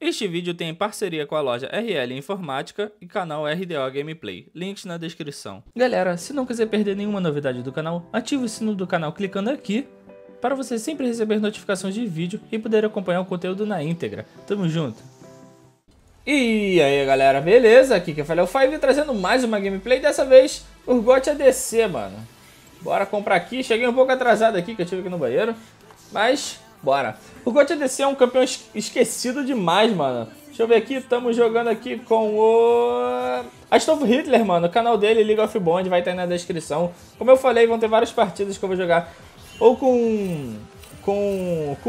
Este vídeo tem parceria com a loja RL Informática e canal RDO Gameplay, links na descrição. Galera, se não quiser perder nenhuma novidade do canal, ative o sino do canal clicando aqui, para você sempre receber notificações de vídeo e poder acompanhar o conteúdo na íntegra. Tamo junto! E aí galera, beleza? Aqui que eu falei o Five, trazendo mais uma gameplay, dessa vez Urgot ADC, mano. Bora comprar aqui, cheguei um pouco atrasado aqui, que eu tive aqui no banheiro, mas... bora. O Urgot ADC é um campeão esquecido demais, mano. Deixa eu ver aqui, estamos jogando aqui com o... Astolfo Hitler, mano. O canal dele, League of Bond, vai estar aí na descrição. Como eu falei, vão ter várias partidas que eu vou jogar ou com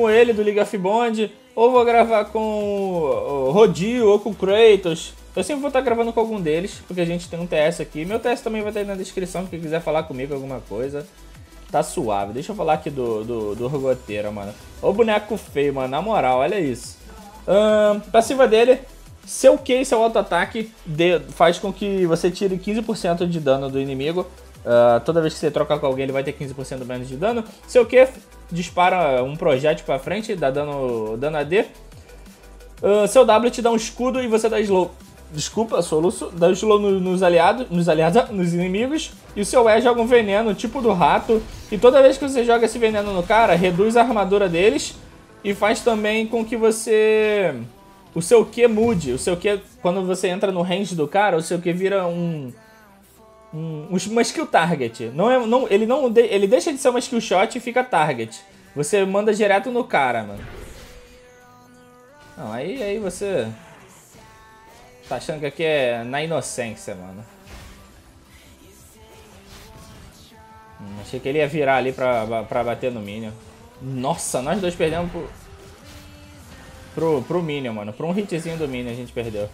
ele, do League of Bond, ou vou gravar com o Rodil, ou com o Kratos. Eu sempre vou estar gravando com algum deles, porque a gente tem um TS aqui. Meu TS também vai estar aí na descrição, se quiser falar comigo alguma coisa. Tá suave. Deixa eu falar aqui do Urgoteira, mano. Ô boneco feio, mano. Na moral, olha isso. Passiva dele. Seu Q, seu auto-ataque, faz com que você tire 15% de dano do inimigo. Toda vez que você trocar com alguém, ele vai ter 15% menos de dano. Seu Q, dispara um projétil pra frente, dá dano AD. Seu W te dá um escudo e você dá slow. Desculpa, soluço. Dá o slow nos inimigos. E o seu E joga um veneno, tipo do rato. E toda vez que você joga esse veneno no cara, reduz a armadura deles. E faz também com que você... o seu Q mude. O seu Q, quando você entra no range do cara, o seu Q vira uma skill target. Ele deixa de ser uma skill shot e fica target. Você manda direto no cara, mano. Não, aí você... tá achando que aqui é na inocência, mano. Achei que ele ia virar ali pra bater no Minion. Nossa, nós dois perdemos pro Minion, mano. Pro um hitzinho do Minion a gente perdeu.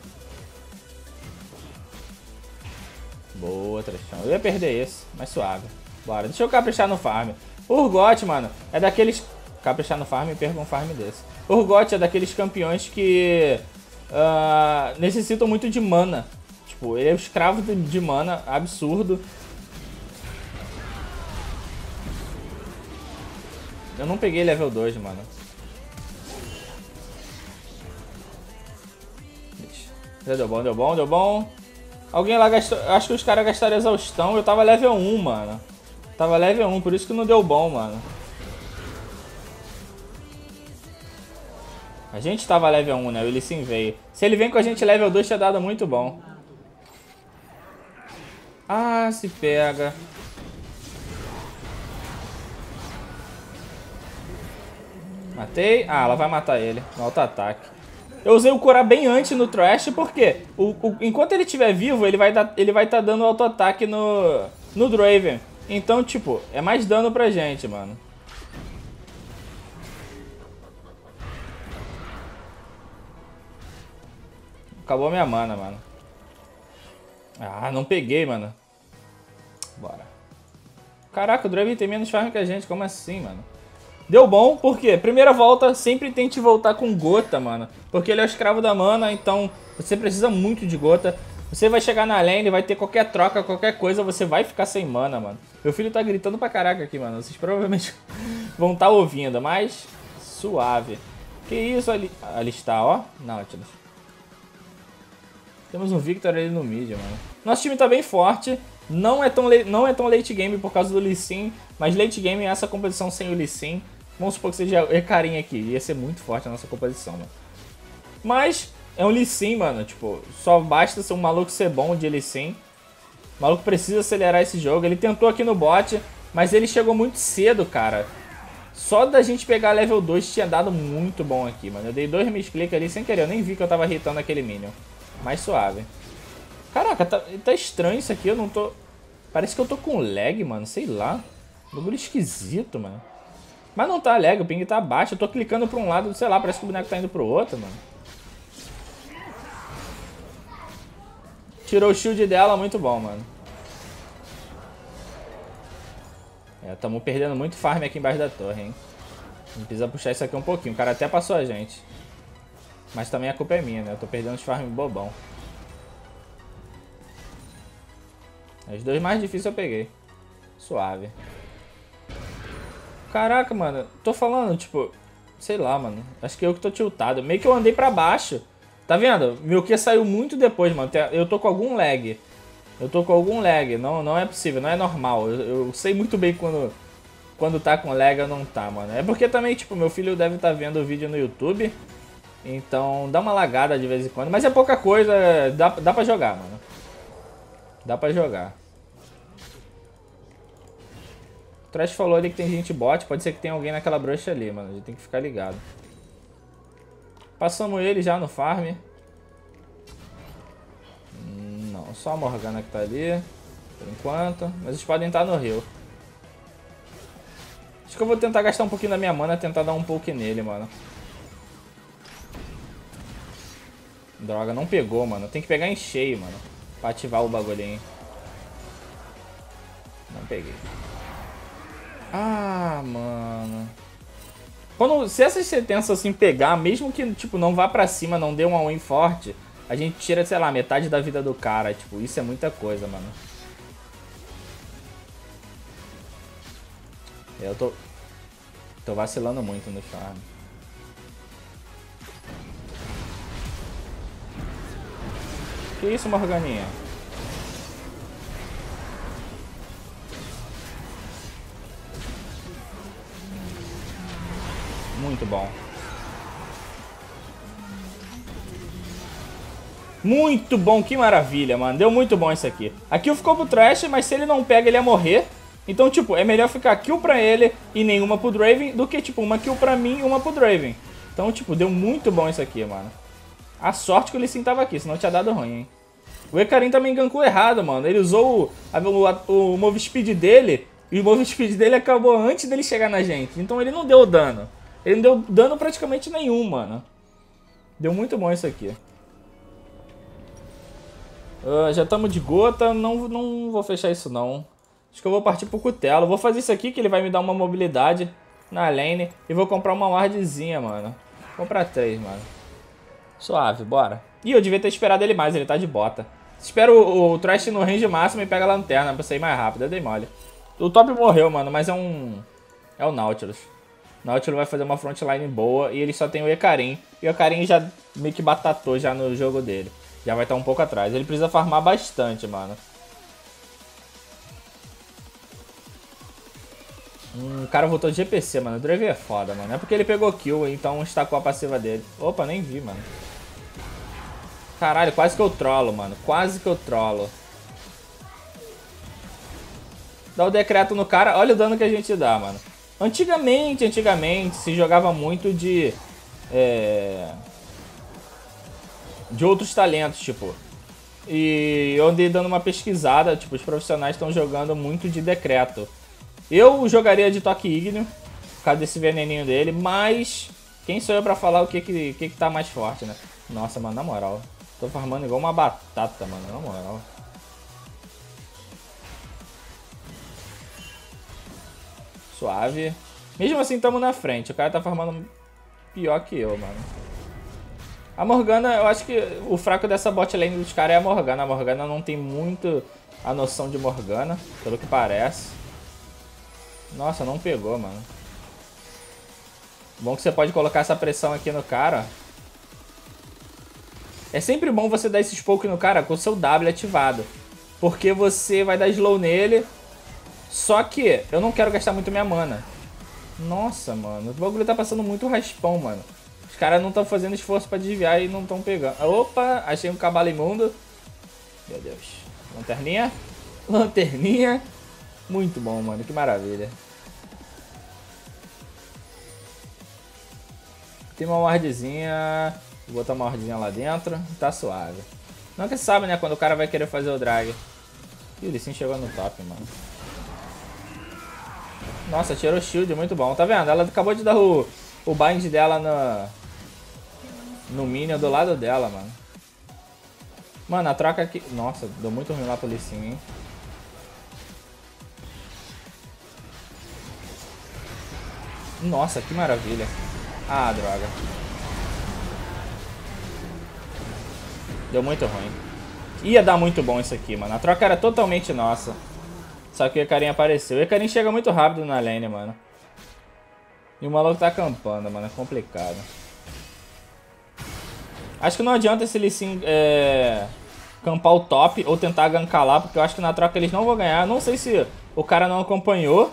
Boa, Trechão. Eu ia perder esse, mas suave. Bora, deixa eu caprichar no farm. O Urgot, mano, é daqueles... caprichar no farm e perco um farm desse. O Urgot é daqueles campeões que... necessitam muito de mana. Tipo, ele é um escravo de mana absurdo. Eu não peguei level 2, mano. Já deu bom, deu bom, deu bom. Alguém lá gastou... acho que os caras gastaram exaustão. Eu tava level 1, mano. Tava level 1, por isso que não deu bom, mano. A gente tava level 1, né? O Lee Sin veio. Se ele vem com a gente level 2, tinha dado muito bom. Ah, se pega. Matei. Ah, ela vai matar ele. No auto-ataque. Eu usei o curar bem antes no Thresh, porque enquanto ele estiver vivo, ele vai tá dando auto-ataque no Draven. Então, tipo, é mais dano pra gente, mano. Acabou minha mana, mano. Ah, não peguei, mano. Bora. Caraca, o Draven tem menos farm que a gente. Como assim, mano? Deu bom, por quê? Primeira volta, sempre tente voltar com gota, mano. Porque ele é o escravo da mana, então você precisa muito de gota. Você vai chegar na lane, vai ter qualquer troca, qualquer coisa, você vai ficar sem mana, mano. Meu filho tá gritando pra caraca aqui, mano. Vocês provavelmente vão tá ouvindo, mas suave. Que isso ali? Ali está, ó. Nautilus. Temos um Viktor ali no mid, mano. Nosso time tá bem forte. Não é tão late game por causa do Lee Sin. Mas late game é essa composição sem o Lee Sin. Vamos supor que seja o Hecarim aqui. Ia ser muito forte a nossa composição, mano. Mas é um Lee Sin, mano. Tipo, só basta ser um maluco ser bom de Lee Sin. O maluco precisa acelerar esse jogo. Ele tentou aqui no bot, mas ele chegou muito cedo, cara. Só da gente pegar level 2 tinha dado muito bom aqui, mano. Eu dei 2 misclick ali sem querer. Eu nem vi que eu tava hitando aquele Minion. Mais suave. Caraca, tá estranho isso aqui. Eu não tô... parece que eu tô com lag, mano. Sei lá. Bagulho esquisito, mano. Mas não tá lag. O ping tá baixo. Eu tô clicando pra um lado. Sei lá, parece que o boneco tá indo pro outro, mano. Tirou o shield dela. Muito bom, mano. É, tamo perdendo muito farm aqui embaixo da torre, hein. A gente precisa puxar isso aqui um pouquinho. O cara até passou a gente. Mas também a culpa é minha, né? Eu tô perdendo os farm bobão. Os dois mais difíceis eu peguei. Suave. Caraca, mano. Tô falando, tipo... Sei lá, mano. Acho que eu que tô tiltado. Meio que eu andei pra baixo. Tá vendo? Meu Q saiu muito depois, mano. Eu tô com algum lag. Não é possível. Não é normal. Eu sei muito bem quando tá com lag ou não tá, mano. É porque também, tipo, meu filho deve estar vendo o vídeo no YouTube. Então dá uma lagada de vez em quando. Mas é pouca coisa. Dá pra jogar, mano. Dá pra jogar. O Thresh falou ali que tem gente bot. Pode ser que tenha alguém naquela bruxa ali, mano. A gente tem que ficar ligado. Passamos ele já no farm. Não, só a Morgana que tá ali. Por enquanto. Mas eles podem estar no rio. Acho que eu vou tentar gastar um pouquinho da minha mana. Tentar dar um poke nele, mano. Droga, não pegou, mano. Tem que pegar em cheio, mano. Pra ativar o bagulhinho. Não peguei. Ah, mano. Se essas sentenças assim pegar, mesmo que tipo não vá pra cima, não dê um all-in forte, a gente tira, sei lá, metade da vida do cara. Tipo, isso é muita coisa, mano. Eu tô vacilando muito no farm. Que isso, Morganinha? Muito bom. Muito bom, que maravilha, mano. Deu muito bom isso aqui. A kill ficou pro Thresh, mas se ele não pega, ele ia morrer. Então, tipo, é melhor ficar kill pra ele e nenhuma pro Draven do que, tipo, uma kill pra mim e uma pro Draven. Então, tipo, deu muito bom isso aqui, mano. A sorte que o Lee Sin tava aqui, senão tinha dado ruim, hein. O Hecarim também gankou errado, mano. Ele usou o move speed dele e o move speed dele acabou antes dele chegar na gente. Então ele não deu dano. Ele não deu dano praticamente nenhum, mano. Deu muito bom isso aqui. Já estamos de gota. Não vou fechar isso, não. Acho que eu vou partir pro cutelo. Vou fazer isso aqui que ele vai me dar uma mobilidade na lane. E vou comprar uma wardzinha, mano. Vou comprar 3, mano. Suave, bora. Ih, eu devia ter esperado ele mais. Ele tá de bota. Espero o Thresh no range máximo e pega a lanterna pra sair mais rápido. Eu dei mole. O top morreu, mano. Mas é o Nautilus. O Nautilus vai fazer uma frontline boa e ele só tem o Hecarim. E o Hecarim já meio que batatou já no jogo dele. Já vai estar um pouco atrás. Ele precisa farmar bastante, mano. O cara voltou de GPC, mano. O Draven é foda, mano. É porque ele pegou kill, então estacou a passiva dele. Opa, nem vi, mano. Caralho, quase que eu trolo, mano. Quase que eu trolo. Dá o decreto no cara. Olha o dano que a gente dá, mano. Antigamente se jogava muito de outros talentos, tipo. E eu andei dando uma pesquisada, tipo, os profissionais estão jogando muito de decreto. Eu jogaria de toque ígneo, por causa desse veneninho dele, mas quem sou eu pra falar o que tá mais forte, né? Nossa, mano, na moral, tô farmando igual uma batata, mano, na moral. Suave. Mesmo assim, tamo na frente. O cara tá farmando pior que eu, mano. A Morgana, eu acho que o fraco dessa bot lane dos caras é a Morgana. A Morgana não tem muito a noção de Morgana, pelo que parece. Nossa, não pegou, mano. Bom que você pode colocar essa pressão aqui no cara. É sempre bom você dar esse poke no cara com o seu W ativado. Porque você vai dar slow nele. Só que eu não quero gastar muito minha mana. Nossa, mano. O bagulho tá passando muito raspão, mano. Os caras não estão fazendo esforço pra desviar e não estão pegando. Opa, achei um cavalo imundo. Meu Deus. Lanterninha. Lanterninha. Muito bom, mano. Que maravilha. Tem uma wardzinha. Vou botar uma wardzinha lá dentro. Tá suave. Não que você sabe, né? Quando o cara vai querer fazer o drag. Ih, o Lee Sin chegou no top, mano. Nossa, tirou o shield, muito bom. Tá vendo? Ela acabou de dar o bind dela no minion do lado dela, mano. Mano, a troca aqui... Nossa, deu muito ruim lá pro Lee Sin, hein? Nossa, que maravilha. Ah, droga. Deu muito ruim. Ia dar muito bom isso aqui, mano. A troca era totalmente nossa. Só que o Hecarim apareceu. O Hecarim chega muito rápido na lane, mano. E o maluco tá acampando, mano. É complicado. Acho que não adianta esse Lee Sin campar o top ou tentar gankar lá, porque eu acho que na troca eles não vão ganhar. Não sei se o cara não acompanhou,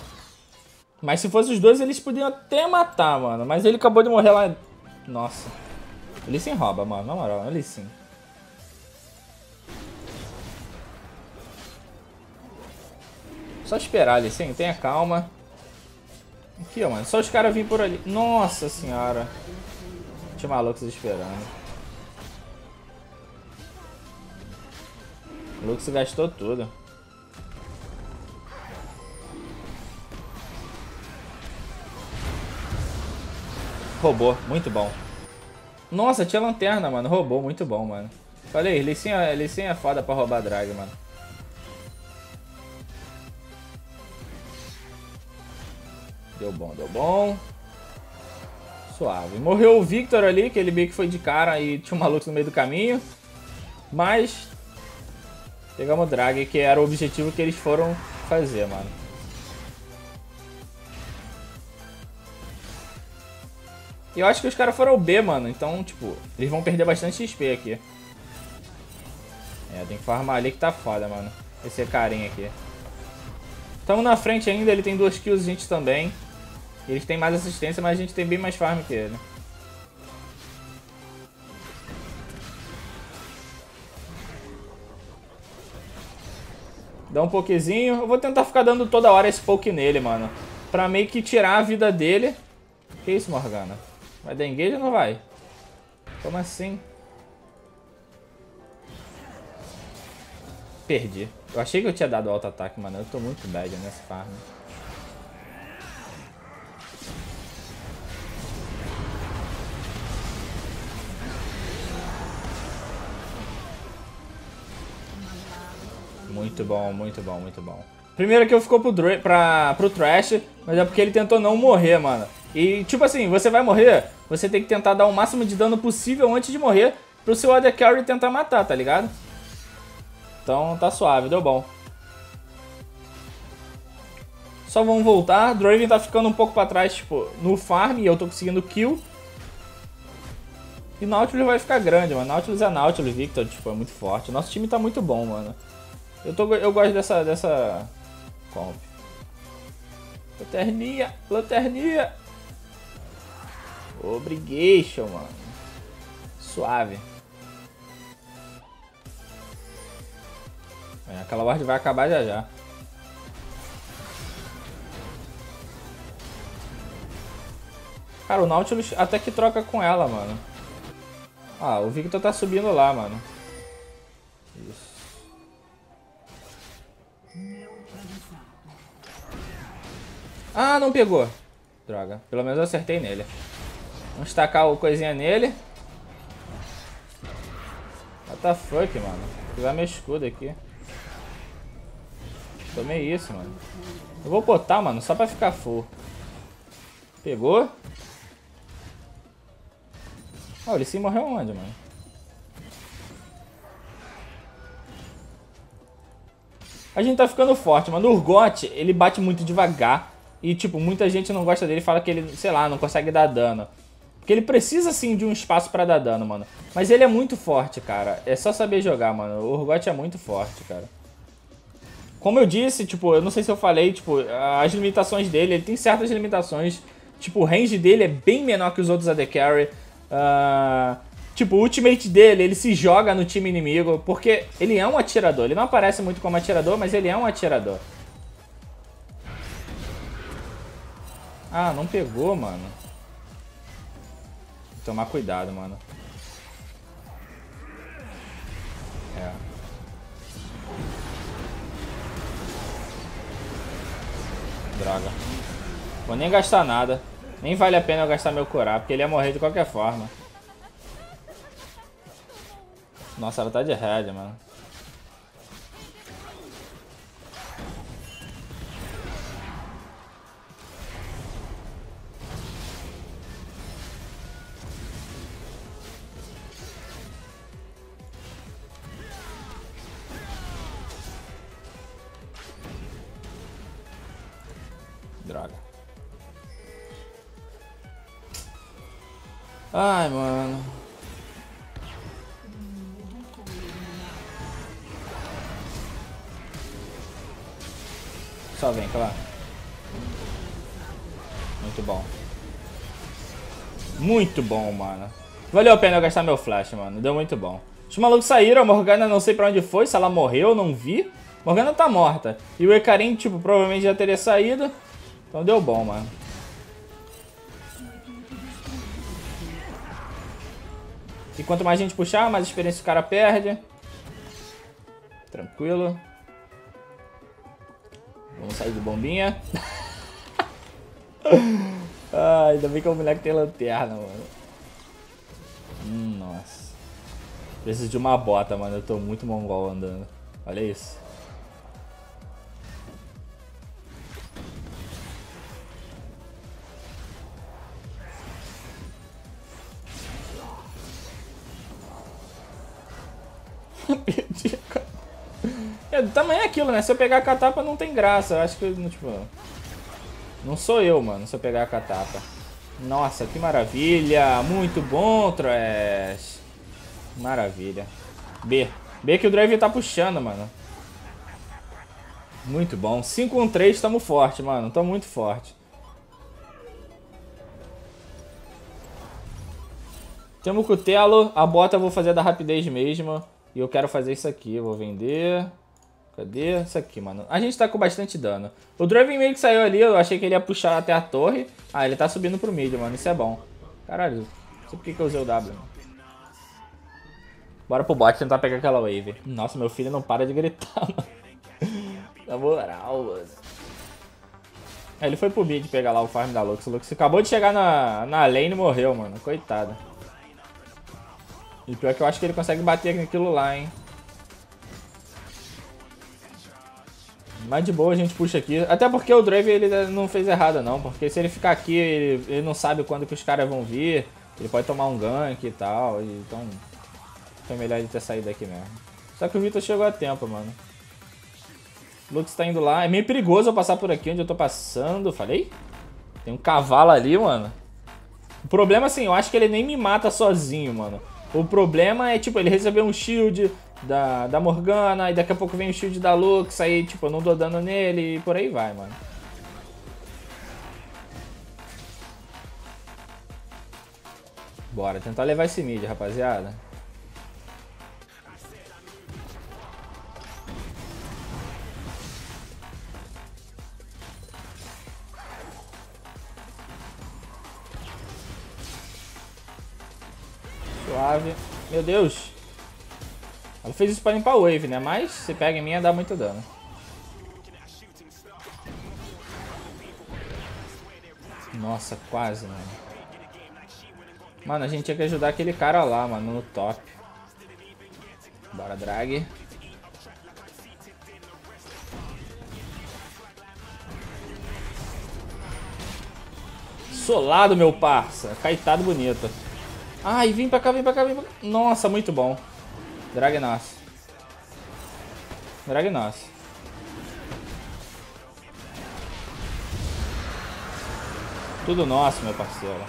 mas se fosse os dois eles podiam até matar, mano. Mas ele acabou de morrer lá. Nossa. O Lee Sin rouba, mano. Na moral, é o Lee Sin. Só esperar, Lee Sin. Tenha calma. Aqui, ó, mano. Só os caras virem por ali. Nossa senhora. Tinha malucos esperando. O Lux gastou tudo. Roubou, muito bom. Nossa, tinha lanterna, mano. Roubou, muito bom, mano. Falei, Lee Sin é foda pra roubar drag, mano. Deu bom, deu bom. Suave. Morreu o Viktor ali, que ele meio que foi de cara e tinha um maluco no meio do caminho. Mas... pegamos o drag, que era o objetivo que eles foram fazer, mano. E eu acho que os caras foram ao B, mano. Então, tipo, eles vão perder bastante XP aqui. É, tem que farmar ali que tá foda, mano. Esse é carinha aqui. Tamo na frente ainda, ele tem 2 kills, a gente também. Eles têm mais assistência, mas a gente tem bem mais farm que ele. Dá um pokezinho. Eu vou tentar ficar dando toda hora esse poke nele, mano. Pra meio que tirar a vida dele. Que isso, Morgana? Vai dar engage ou não vai? Como assim? Perdi. Eu achei que eu tinha dado alto ataque, mano. Eu tô muito bad nessa farm. Muito bom, muito bom, muito bom. Primeiro que eu ficou pro Thresh, mas é porque ele tentou não morrer, mano. E, tipo assim, você vai morrer, você tem que tentar dar o máximo de dano possível antes de morrer pro seu AD Carry tentar matar, tá ligado? Então, tá suave, deu bom. Só vamos voltar. Draven tá ficando um pouco pra trás, tipo, no farm, e eu tô conseguindo kill. E Nautilus vai ficar grande, mano. Nautilus é Nautilus, Viktor, tipo, é muito forte. Nosso time tá muito bom, mano. Eu gosto dessa comp. Lanterninha, lanterninha. Obrigation, mano. Suave. É, aquela ward vai acabar já já. Cara, o Nautilus até que troca com ela, mano. Ah, o Viktor tá subindo lá, mano. Isso. Ah, não pegou. Droga. Pelo menos eu acertei nele. Vamos tacar o coisinha nele. What the fuck, mano. Vou usar meu escudo aqui. Tomei isso, mano. Eu vou botar, mano, só pra ficar full. Pegou. Ah, o Lee Sin morreu onde, mano? A gente tá ficando forte, mano. O Urgot, ele bate muito devagar. E, tipo, muita gente não gosta dele, fala que ele, sei lá, não consegue dar dano. Porque ele precisa, sim, de um espaço pra dar dano, mano. Mas ele é muito forte, cara. É só saber jogar, mano. O Urgot é muito forte, cara. Como eu disse, tipo, eu não sei se eu falei, tipo, as limitações dele. Ele tem certas limitações. Tipo, o range dele é bem menor que os outros AD Carry. Tipo, o ultimate dele, ele se joga no time inimigo. Porque ele é um atirador. Ele não aparece muito como atirador, mas ele é um atirador. Ah, não pegou, mano. Tem que tomar cuidado, mano. É. Droga. Vou nem gastar nada. Nem vale a pena eu gastar meu curar, porque ele ia morrer de qualquer forma. Nossa, ela tá de head, mano. Ai, mano. Só vem, calma. Muito bom. Muito bom, mano. Valeu a pena eu gastar meu flash, mano. Deu muito bom. Os malucos saíram. A Morgana não sei pra onde foi. Se ela morreu, não vi. Morgana tá morta. E o Hecarim, tipo, provavelmente já teria saído. Então deu bom, mano. E quanto mais gente puxar, mais experiência o cara perde. Tranquilo. Vamos sair de bombinha. Ah, ainda bem que o moleque tem lanterna, mano. Nossa. Preciso de uma bota, mano. Eu tô muito mongol andando. Olha isso. Perdi a capa. É, também é aquilo, né? Se eu pegar a catapa não tem graça. Eu acho que, tipo... Não sou eu, mano, se eu pegar a catapa. Nossa, que maravilha. Muito bom, Thresh. Maravilha. B. B que o Draven tá puxando, mano. Muito bom. 5-1-3, tamo forte, mano. Tamo muito forte. Temos o cutelo. A bota eu vou fazer da rapidez mesmo. E eu quero fazer isso aqui, eu vou vender. Cadê? Isso aqui, mano. A gente tá com bastante dano. O Draven meio que saiu ali, eu achei que ele ia puxar até a torre. Ah, ele tá subindo pro mid, mano, isso é bom. Caralho, não sei por que eu usei o W. Bora pro bot tentar pegar aquela wave. Nossa, meu filho não para de gritar, mano. Na moral, mano. Aí ele foi pro mid pegar lá o farm da Lux. O Lux acabou de chegar na lane e morreu, mano. Coitado. E pior que eu acho que ele consegue bater naquilo lá, hein. Mas de boa a gente puxa aqui. Até porque o Draven ele não fez errado não. Porque se ele ficar aqui, ele não sabe quando que os caras vão vir. Ele pode tomar um gank e tal. Então foi melhor ele ter saído daqui mesmo. Só que o Viktor chegou a tempo, mano. O Lux tá indo lá. É meio perigoso eu passar por aqui onde eu tô passando. Falei? Tem um cavalo ali, mano. O problema assim, eu acho que ele nem me mata sozinho, mano. O problema é, tipo, ele recebeu um shield da Morgana, e daqui a pouco vem o shield da Lux, aí, tipo, eu não dou dano nele, e por aí vai, mano. Bora, tentar levar esse mid, rapaziada. Suave. Meu Deus. Ela fez isso pra limpar o wave, né? Mas se pega em mim, dá muito dano. Nossa, quase, mano. Mano, a gente tinha que ajudar aquele cara lá, mano, no top. Bora, drag. Solado, meu parça. Caetado bonito. Ai, vem pra cá, vem pra cá, vem pra cá. Nossa, muito bom. Drag nosso. Drag nosso. Tudo nosso, meu parceiro.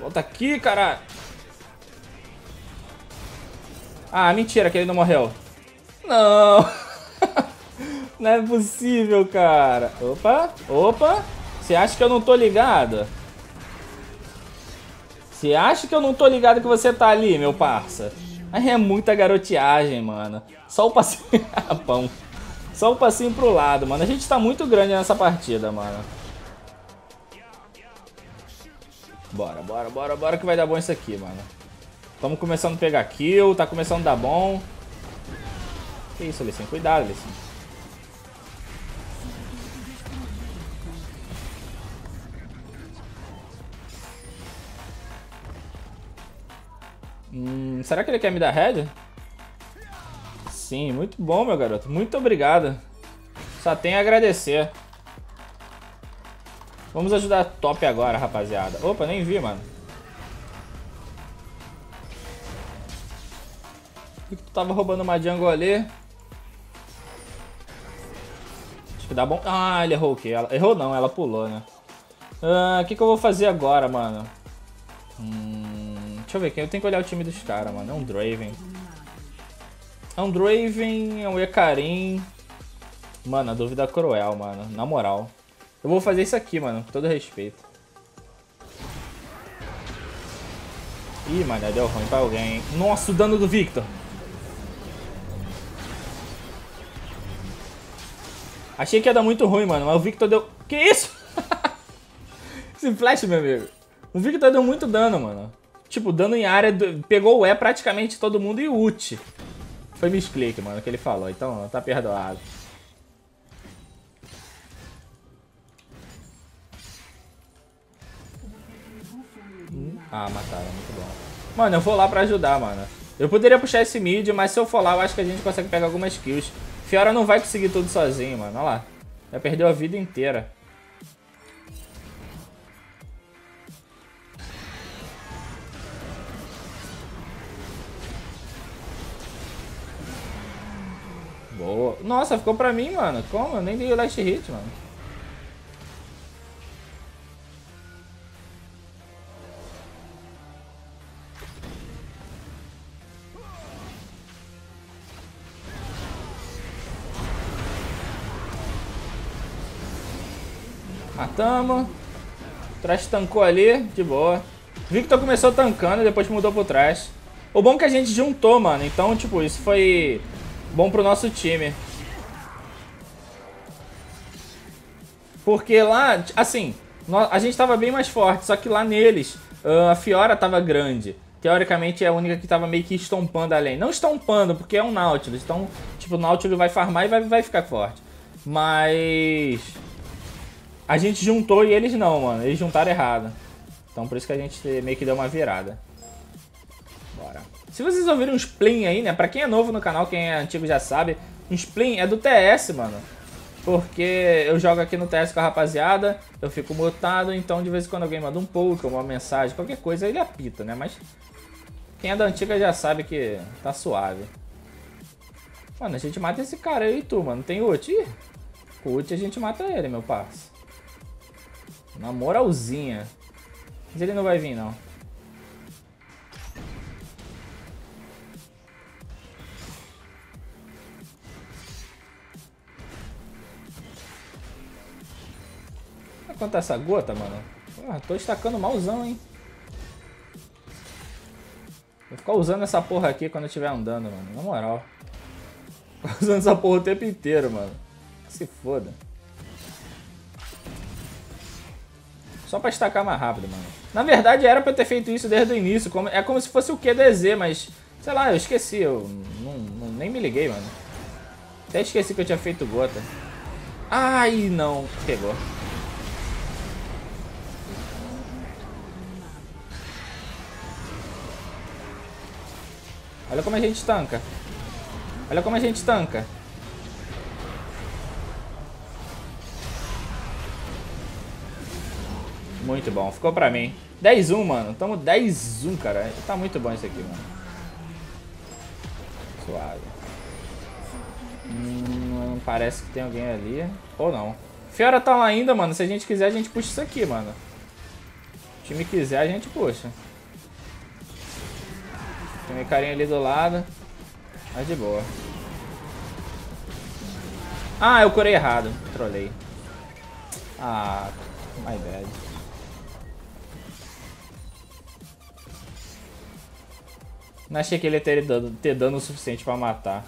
Volta aqui, caralho. Ah, mentira que ele não morreu. Não. Não é possível, cara. Opa, opa. Você acha que eu não tô ligado? Você acha que eu não tô ligado que você tá ali, meu parça? Mas é muita garoteagem, mano. Só o passinho... Pão. Só o passinho pro lado, mano. A gente tá muito grande nessa partida, mano. Bora, bora, bora, bora que vai dar bom isso aqui, mano. Estamos começando a pegar kill. Tá começando a dar bom. Que isso, Lee Sin. Cuidado, Lee Sin. Será que ele quer me dar head? Sim, muito bom, meu garoto. Muito obrigado. Só tenho a agradecer. Vamos ajudar a top agora, rapaziada. Opa, nem vi, mano. Por que tu tava roubando uma jungle ali? Acho que dá bom... Ah, ele errou o quê? Ela... Errou não, ela pulou, né? O que eu vou fazer agora, mano? Deixa eu ver aqui. Eu tenho que olhar o time dos caras, mano. É um Draven. É um Draven, é um Hecarim. Mano, a dúvida é cruel, mano. Na moral. Eu vou fazer isso aqui, mano. Com todo respeito. Ih, mano, deu ruim pra alguém, hein? Nossa, o dano do Viktor. Achei que ia dar muito ruim, mano. Mas o Viktor deu... Que isso? Esse flash, meu amigo. O Viktor deu muito dano, mano. Tipo, dano em área... Pegou o E praticamente todo mundo e ult. Foi misclick, mano, que ele falou. Então, tá perdoado. Ah, mataram, muito bom. Mano, eu vou lá pra ajudar, mano. Eu poderia puxar esse mid, mas se eu for lá, eu acho que a gente consegue pegar algumas kills. Fiora não vai conseguir tudo sozinho, mano. Olha lá. Já perdeu a vida inteira. Boa. Nossa, ficou pra mim, mano. Como? Eu nem dei o last hit, mano. Matamos. Thresh tancou ali, de boa. Viktor começou tancando, depois mudou pro Thresh. O bom é que a gente juntou, mano. Então, tipo, isso foi bom pro nosso time. Porque lá, assim, a gente tava bem mais forte. Só que lá neles, a Fiora tava grande. Teoricamente é a única que tava meio que estompando além. Não estompando, porque é um Nautilus. Então, tipo, o Nautilus vai farmar e vai ficar forte. Mas... A gente juntou e eles não, mano. Eles juntaram errado. Então por isso que a gente meio que deu uma virada. Bora. Se vocês ouviram um spleen aí, né? Pra quem é novo no canal, quem é antigo já sabe. Um spleen é do TS, mano. Porque eu jogo aqui no TS com a rapaziada. Eu fico mutado. Então de vez em quando alguém manda um pouco, uma mensagem, qualquer coisa, ele apita, né? Mas quem é da antiga já sabe que tá suave. Mano, a gente mata esse cara aí, tu, mano. Tem ult? Ih, com ult a gente mata ele, meu parceiro. Na moralzinha. Mas ele não vai vir, não. Quanto essa gota, mano? Porra, tô estacando malzão, hein? Vou ficar usando essa porra aqui quando eu estiver andando, mano. Na moral. Ficar usando essa porra o tempo inteiro, mano. Se foda. Só pra estacar mais rápido, mano. Na verdade, era pra eu ter feito isso desde o início. É como se fosse o QDZ, mas... Sei lá, eu esqueci. Eu nem me liguei, mano. Até esqueci que eu tinha feito gota. Ai, não. Pegou. Olha como a gente tanca. Olha como a gente tanca. Muito bom, ficou pra mim. 10-1, mano. Tamo 10-1, cara. Tá muito bom isso aqui, mano. Suave. Parece que tem alguém ali. Ou não. Fiora tá lá ainda, mano. Se a gente quiser, a gente puxa isso aqui, mano. Se o time quiser, a gente puxa. Tem meu carinha ali do lado. Mas de boa. Ah, eu curei errado. Trolei. Ah, my bad. Não achei que ele ia ter dano o suficiente pra matar.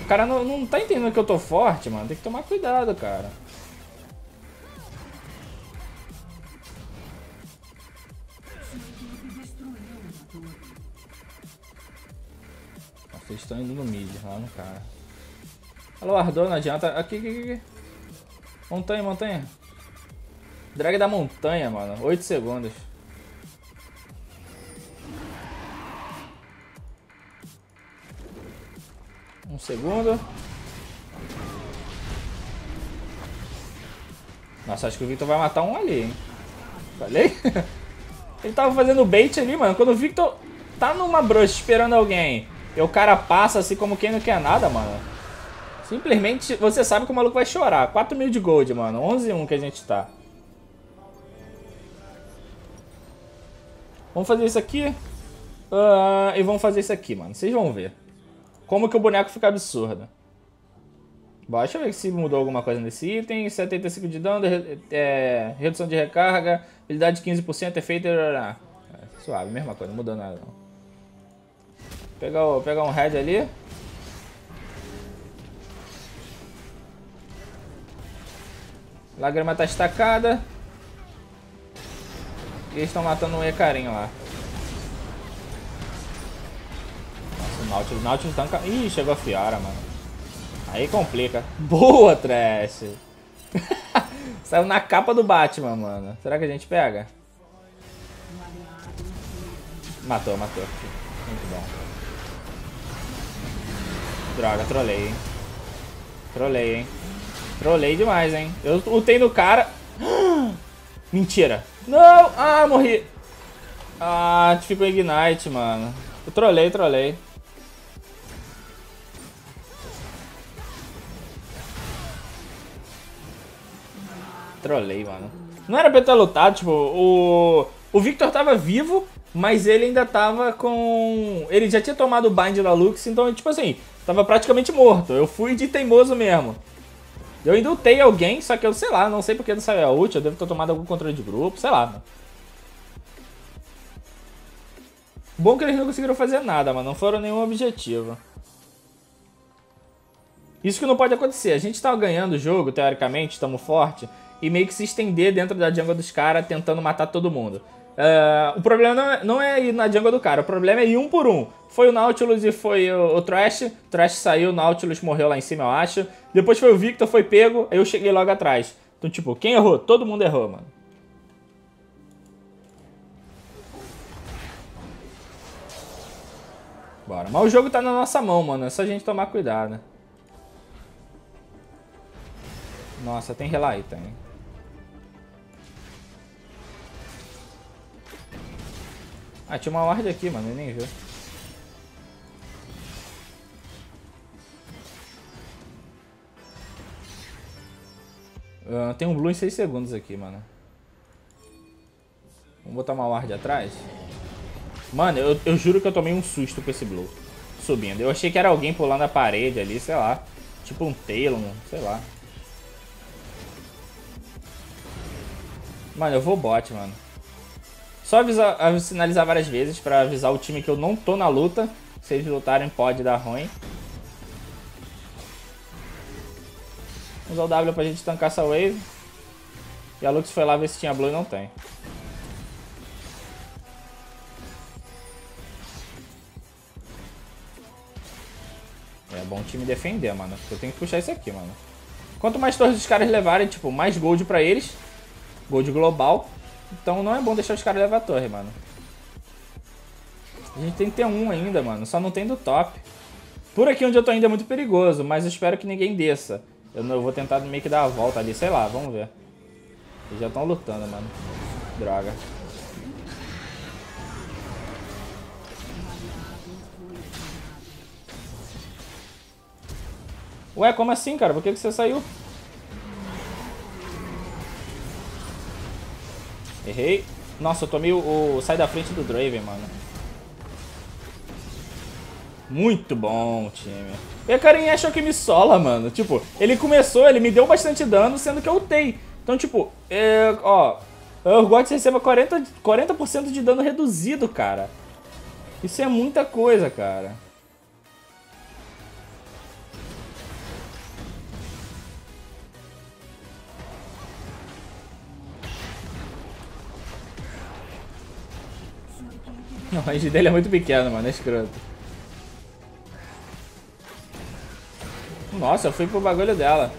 O cara não tá entendendo que eu tô forte, mano. Tem que tomar cuidado, cara. Vocês estão indo no mid, lá no cara. Alô, Ardô, não adianta. Aqui. Montanha, montanha. Drag da montanha, mano. 8 segundos. Um segundo. Nossa, acho que o Viktor vai matar um ali, hein? Falei? Ele tava fazendo bait ali, mano. Quando o Viktor tá numa brush esperando alguém, e o cara passa assim como quem não quer nada, mano. Simplesmente você sabe que o maluco vai chorar. 4 mil de gold, mano. 11-1 que a gente tá. Vamos fazer isso aqui. E vamos fazer isso aqui, mano. Vocês vão ver como que o boneco fica absurdo. Bora, deixa eu ver se mudou alguma coisa nesse item. 75 de dano, redução de recarga, habilidade de 15%, efeito... Suave, mesma coisa, não mudou nada não. Pegar um head ali. Lágrima tá estacada. E eles estão matando um Hecarim lá. Nossa, o Nautilus tanca... Ih, chegou a Fiora, mano. Aí complica. Boa, Thresh. Saiu na capa do Batman, mano. Será que a gente pega? Matou, matou. Muito bom. Droga, trolei, hein. Trolei, hein. Trolei demais, hein. Eu lutei no cara. Mentira. Não. Ah, morri. Ah, ficou Ignite, mano. Eu trolei, trolei. Trolei, mano. Não era pra eu ter lutado, tipo, o Viktor tava vivo, mas ele ainda tava com... Ele já tinha tomado o bind da Lux, então, tipo assim, tava praticamente morto. Eu fui de teimoso mesmo. Eu ainda lutei alguém, só que eu, sei lá, não sei porque não saiu a ult, eu devo ter tomado algum controle de grupo, sei lá, mano. Bom que eles não conseguiram fazer nada, mano, não foram nenhum objetivo. Isso que não pode acontecer, a gente tá ganhando o jogo, teoricamente, estamos forte. E meio que se estender dentro da jungle dos caras, tentando matar todo mundo. O problema não é ir na jungle do cara, o problema é ir um por um. Foi o Nautilus e foi o Thresh. Thresh saiu, o Nautilus morreu lá em cima, eu acho. Depois foi o Viktor, foi pego, aí eu cheguei logo atrás. Então, tipo, quem errou? Todo mundo errou, mano. Bora. Mas o jogo tá na nossa mão, mano. É só a gente tomar cuidado. Nossa, tem relay aí, tem. Ah, tinha uma ward aqui, mano, eu nem vi. Tem um blue em 6 segundos aqui, mano. Vamos botar uma ward atrás? Mano, eu juro que eu tomei um susto com esse blue subindo. Eu achei que era alguém pulando a parede ali, sei lá. Tipo um Talon, sei lá. Mano, eu vou bot, mano. Só avisar, sinalizar várias vezes pra avisar o time que eu não tô na luta. Se eles lutarem, pode dar ruim. Vamos usar o W pra gente tancar essa wave. E a Lux foi lá ver se tinha blue e não tem. É bom o time defender, mano. Eu tenho que puxar isso aqui, mano. Quanto mais torres os caras levarem, tipo, mais gold pra eles. Gold global. Então não é bom deixar os caras levar a torre, mano. A gente tem que ter um ainda, mano. Só não tem do top. Por aqui onde eu tô ainda é muito perigoso, mas eu espero que ninguém desça. Eu vou tentar meio que dar a volta ali, sei lá, vamos ver. Eles já estão lutando, mano. Droga. Ué, como assim, cara? Por que você saiu? Errei. Nossa, eu tomei o sai da frente do Draven, mano. Muito bom, time. E a Karen achou que me sola, mano. Tipo, ele começou, ele me deu bastante dano, sendo que eu ultei. Então, tipo, ó. O Urgot recebe 40% de dano reduzido, cara. Isso é muita coisa, cara. Não, o range dele é muito pequeno, mano, é escroto. Nossa, eu fui pro bagulho dela.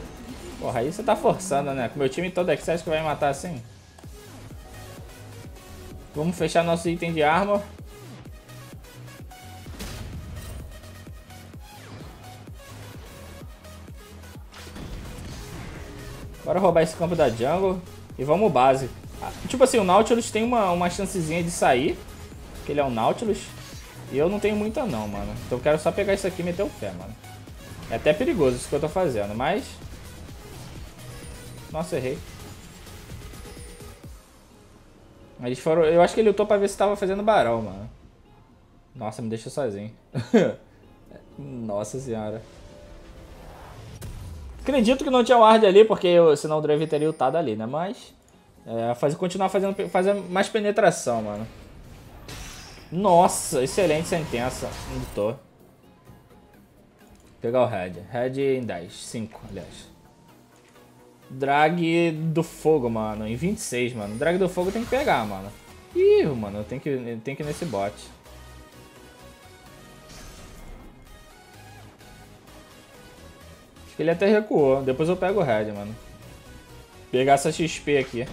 Porra, aí você tá forçando, né? Com meu time todo aqui, você acha que vai me matar assim? Vamos fechar nosso item de arma. Bora roubar esse campo da jungle. E vamos base. Tipo assim, o Nautilus tem uma chancezinha de sair. Porque ele é um Nautilus. E eu não tenho muita não, mano. Então eu quero só pegar isso aqui e meter o pé, mano. É até perigoso isso que eu tô fazendo, mas... Nossa, errei. Eles foram... Eu acho que ele lutou pra ver se tava fazendo barão, mano. Nossa, me deixou sozinho. Nossa senhora. Acredito que não tinha um ward ali, porque eu, senão o Draven teria ultado ali, né? Mas... É, continuar fazendo mais penetração, mano. Nossa, excelente sentença. Lutou. Pegar o Red. Red em 10. 5, aliás. Drag do fogo, mano. Em 26, mano. Drag do fogo tem que pegar, mano. Ih, mano. Eu tenho que ir nesse bot. Acho que ele até recuou. Depois eu pego o Red, mano. Pegar essa XP aqui.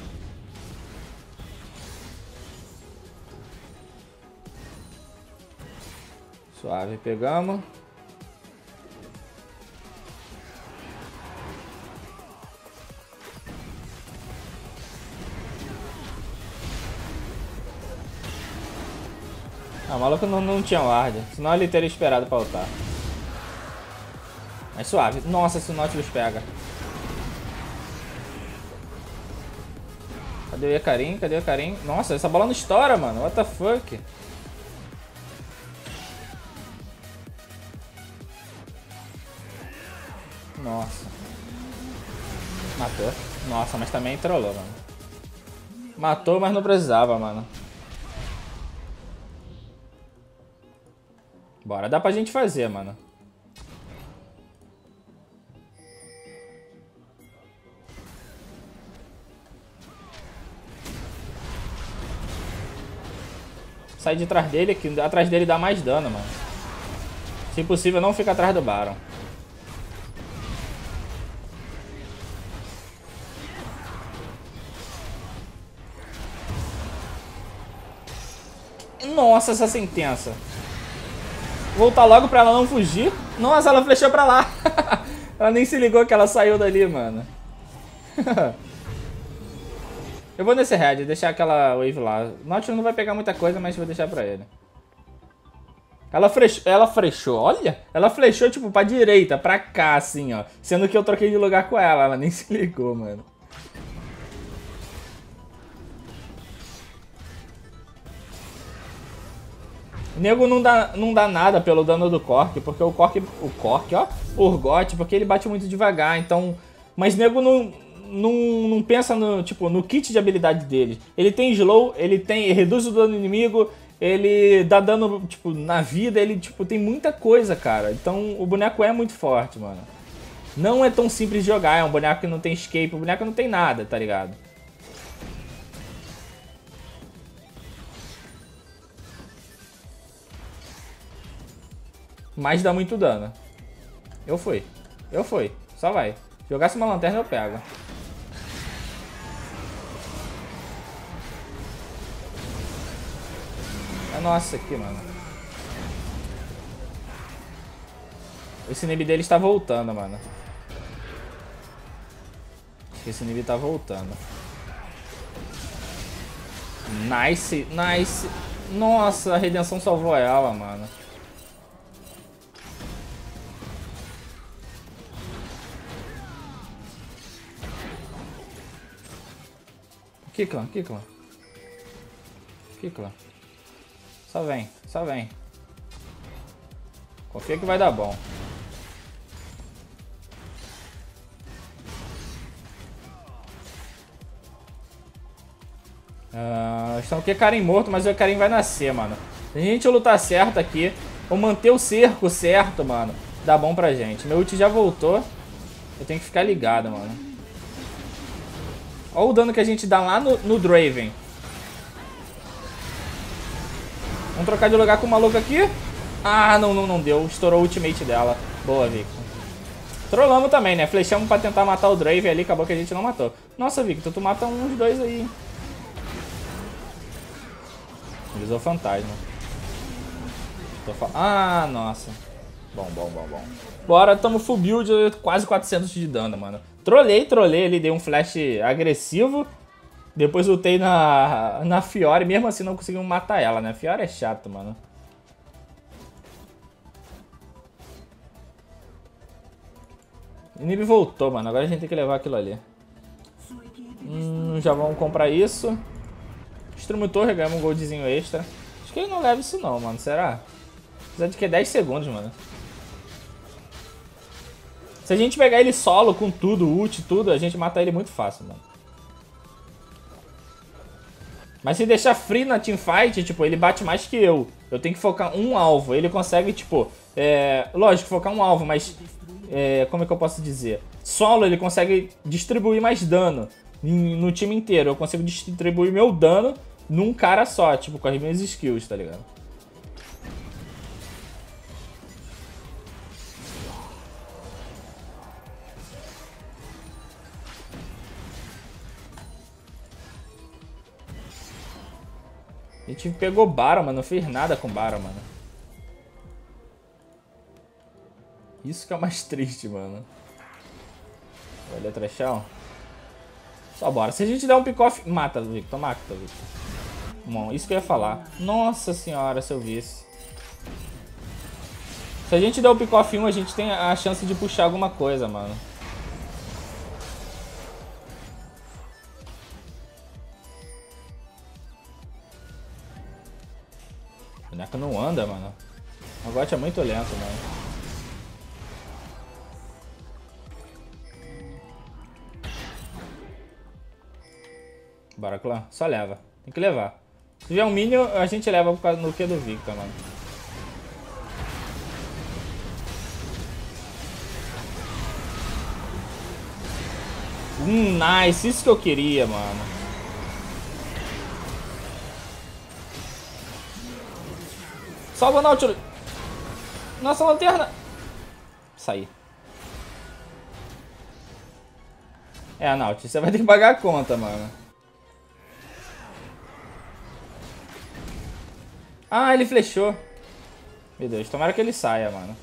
Suave. Pegamos. Ah, maluco não tinha guarda, senão ele teria esperado pra lutar. Mas suave. Nossa, se o Nautilus pega. Cadê o Hecarim? Cadê o Hecarim? Nossa, essa bola não estoura, mano. What the fuck? Nossa. Matou. Nossa, mas também trollou, mano. Matou, mas não precisava, mano. Bora, dá pra gente fazer, mano. Sai de trás dele, que atrás dele dá mais dano, mano. Se possível, não fica atrás do Baron. Nossa, essa sentença. Voltar logo pra ela não fugir. Nossa, ela flechou pra lá. Ela nem se ligou que ela saiu dali, mano. Eu vou nesse Red, deixar aquela wave lá. O Nautilus não vai pegar muita coisa, mas vou deixar pra ele. Ela flechou, olha. Ela flechou, tipo, pra direita, pra cá, assim, ó. Sendo que eu troquei de lugar com ela. Ela nem se ligou, mano. Nego não dá nada pelo dano do Cork, porque o Cork, ó, o Urgot, porque ele bate muito devagar, então... Mas nego não pensa no, tipo, no kit de habilidade dele. Ele tem slow, ele reduz o dano do inimigo, ele dá dano, tipo, na vida, ele, tipo, tem muita coisa, cara. Então, o boneco é muito forte, mano. Não é tão simples de jogar, é um boneco que não tem escape, o boneco não tem nada, tá ligado? Mas dá muito dano. Eu fui. Só vai. Jogasse uma lanterna eu pego. Nossa, aqui, mano. Esse inib dele está voltando, mano. Acho que esse inib está voltando. Nice, nice. Nossa, a redenção salvou ela, mano. Kikla. Só vem. Confia que vai dar bom. Estão aqui Hecarim morto, mas o Hecarim vai nascer, mano. Se a gente lutar certo aqui, ou manter o cerco certo, mano, dá bom pra gente. Meu ult já voltou. Eu tenho que ficar ligado, mano. Olha o dano que a gente dá lá no Draven. Vamos trocar de lugar com o maluco aqui. Ah, não deu. Estourou o ultimate dela. Boa, Viktor. Trollamos também, né? Flechamos pra tentar matar o Draven ali. Acabou que a gente não matou. Nossa, Viktor, tu mata uns dois aí. Visou o fantasma. Ah, nossa. Bom. Bora, tamo full build. Quase 400 de dano, mano. Trolei ali, dei um flash agressivo. Depois lutei na Fiora e mesmo assim não conseguimos matar ela, né? Fiora é chato, mano. O Nib voltou, mano. Agora a gente tem que levar aquilo ali. Já vamos comprar isso. Destrumitor, ganhamos um goldzinho extra. Acho que ele não leva isso não, mano. Será? Precisa de que 10 segundos, mano. Se a gente pegar ele solo com tudo, ult, tudo, a gente mata ele muito fácil, mano. Mas se deixar free na teamfight, tipo, ele bate mais que eu. Eu tenho que focar um alvo. Ele consegue, tipo... lógico, focar um alvo, mas... como é que eu posso dizer? Solo ele consegue distribuir mais dano no time inteiro. Eu consigo distribuir meu dano num cara só, tipo, com as minhas skills, tá ligado? A gente pegou Baron, mano. Não fez nada com Baron, mano. Isso que é mais triste, mano. Olha, Threshão. Só bora. Se a gente der um pick-off... Mata, Viktor. Mata, Viktor. Bom, isso que eu ia falar. Nossa senhora, se eu visse. Se a gente der um pick-off 1, a gente tem a chance de puxar alguma coisa, mano. O boneco não anda, mano. O Urgot é muito lento, mano. Bora, clã. Só leva. Tem que levar. Se tiver um minion, a gente leva por causa do Q do Viktor, mano. Nice. Isso que eu queria, mano. Salva o Nautilus. Nossa lanterna. Saí. É, Nautilus, você vai ter que pagar a conta, mano. Ah, ele flechou. Meu Deus, tomara que ele saia, mano.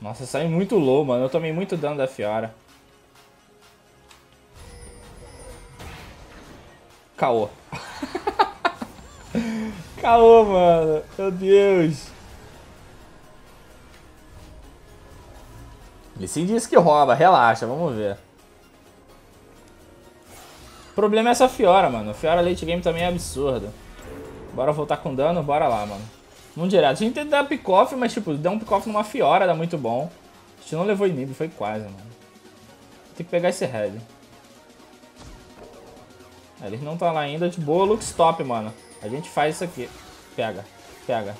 Nossa, saiu muito low, mano. Eu tomei muito dano da Fiora. Caô. Caô, mano. Meu Deus. Lee Sin disse que rouba. Relaxa, vamos ver. O problema é essa Fiora, mano. A Fiora late game também é absurda. Bora voltar com dano, bora lá, mano. Vamos direto. A gente tem que dar pick-off, mas tipo, dar um pick-off numa Fiora dá muito bom. A gente não levou inib, foi quase, mano. Tem que pegar esse head. Eles não estão lá ainda, de boa, Lux top, mano. A gente faz isso aqui. Pega, pega.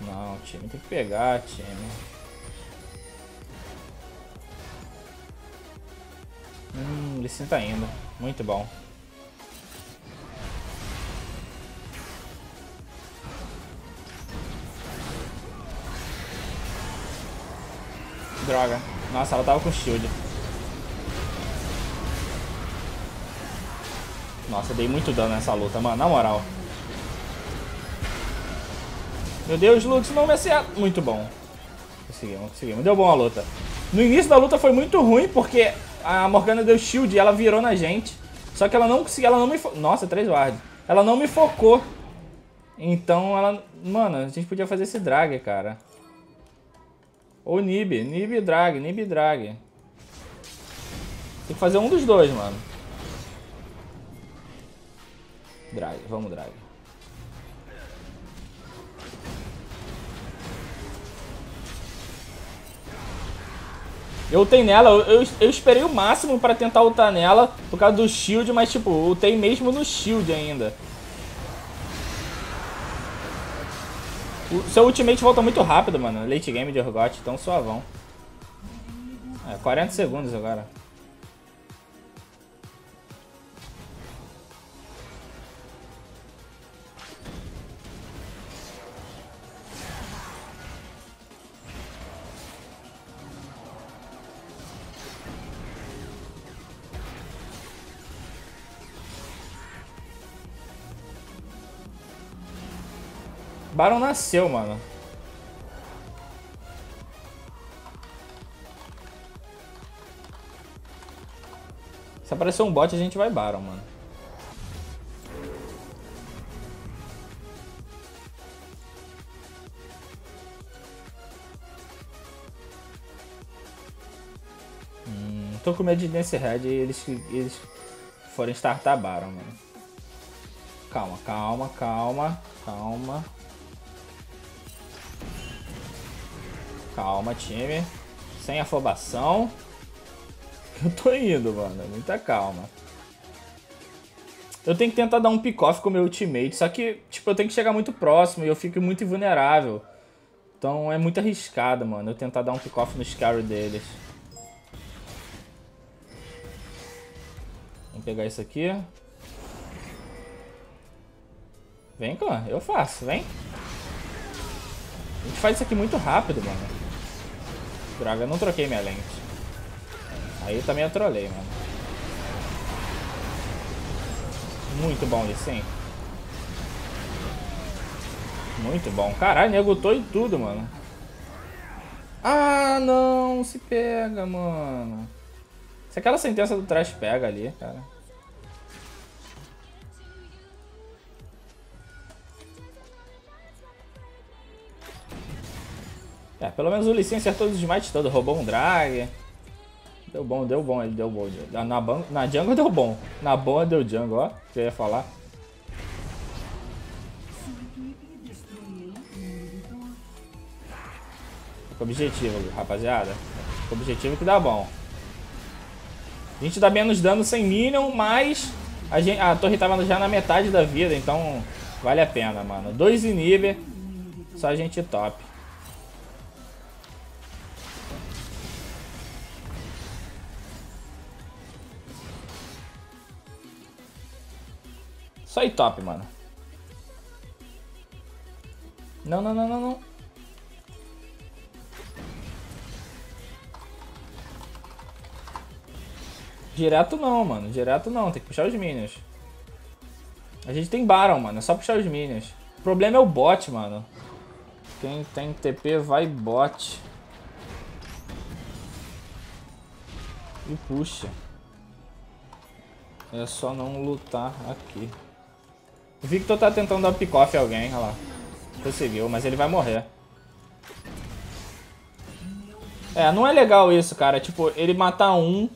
Não, time, tem que pegar, time. Lee Sin tá indo. Muito bom. Droga. Nossa, ela tava com shield. Nossa, eu dei muito dano nessa luta, mano. Na moral. Meu Deus, Lux, não me acerta. Muito bom. Conseguimos, conseguimos. Deu bom a luta. No início da luta foi muito ruim, porque... A Morgana deu shield e ela virou na gente. Só que ela não conseguiu, ela não me focou. Nossa, 3 ward. Ela não me focou. Então ela... Mano, a gente podia fazer esse drag, cara. Ou Nib. Nib drag, Nib drag. Tem que fazer um dos dois, mano. Drag, vamos drag. Eu ultei nela, eu esperei o máximo pra tentar ultar nela por causa do shield, mas tipo, ultei mesmo no shield ainda. O seu ultimate volta muito rápido, mano. Late game de Urgot, então suavão. É, 40 segundos agora. Baron nasceu, mano. Se aparecer um bot, a gente vai Baron, mano. tô com medo de nesse raid eles forem startar Baron, mano. Calma, calma, calma, calma. Calma, time. Sem afobação. Eu tô indo, mano. Muita calma. Eu tenho que tentar dar um pick-off com o meu ultimate. Só que, tipo, eu tenho que chegar muito próximo e eu fico muito invulnerável. Então é muito arriscado, mano, eu tentar dar um pick-off no carry deles. Vamos pegar isso aqui. Vem, clã. Eu faço, vem. A gente faz isso aqui muito rápido, mano. Droga, eu não troquei minha lente. Aí também eu trolei, mano. Muito bom, Lee Sin. Muito bom. Caralho, negotou em tudo, mano. Ah, não. Se pega, mano. Se aquela sentença do Thresh pega ali, cara. É, pelo menos o Lee Sin acertou os smites todos. Roubou um drag. Deu bom, deu bom. Ele deu bom. Na jungle deu bom. Na boa deu jungle, ó. Que eu ia falar. Objetivo, rapaziada. Objetivo que dá bom. A gente dá menos dano sem minion, mas a torre tava já na metade da vida, então vale a pena, mano. 2 inib, só a gente top. Só ir top, mano. Não, não, não, não, não. Direto não, mano. Direto não. Tem que puxar os minions. A gente tem Baron, mano. É só puxar os minions. O problema é o bot, mano. Quem tem TP vai bot. E puxa. É só não lutar aqui. O Viktor tá tentando dar pick-off a alguém. Olha lá. Conseguiu, mas ele vai morrer. É, não é legal isso, cara. Tipo, ele matar um...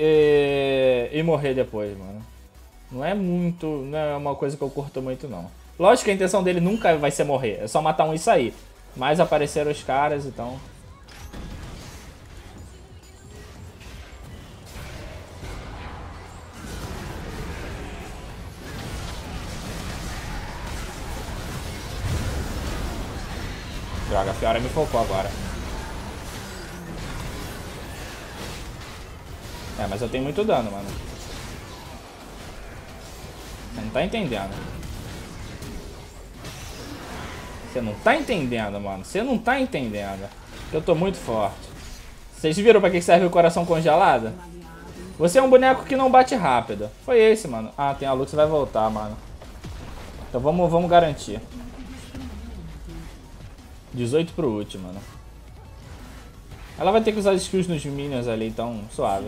E morrer depois, mano. Não é muito... Não é uma coisa que eu curto muito, não. Lógico que a intenção dele nunca vai ser morrer. É só matar um e sair. Mas apareceram os caras, então... Droga, a Fiora me focou agora. É, mas eu tenho muito dano, mano. Você não tá entendendo. Você não tá entendendo, mano. Você não tá entendendo. Eu tô muito forte. Vocês viram pra que serve o coração congelado? Você é um boneco que não bate rápido. Foi esse, mano. Ah, tem a Lux, vai voltar, mano. Então vamos garantir. 18 pro último, mano. Ela vai ter que usar skills nos minions ali, então suave.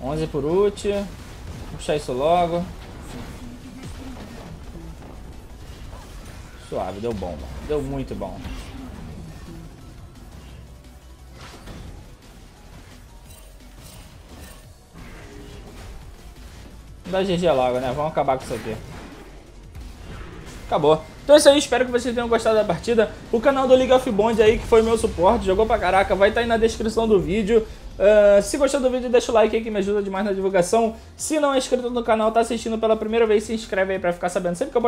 11 por ult. Vou puxar isso logo. Suave, deu bom, mano. Deu muito bom. Não dá GG logo, né? Vamos acabar com isso aqui. Acabou. Então é isso aí, espero que vocês tenham gostado da partida. O canal do League of Bond aí, que foi meu suporte, jogou pra caraca, vai estar aí na descrição do vídeo. Se gostou do vídeo, deixa o like aí que me ajuda demais na divulgação. Se não é inscrito no canal, tá assistindo pela primeira vez, se inscreve aí pra ficar sabendo sempre que eu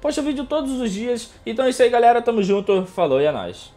posto vídeo todos os dias. Então é isso aí, galera, tamo junto, falou e é nóis.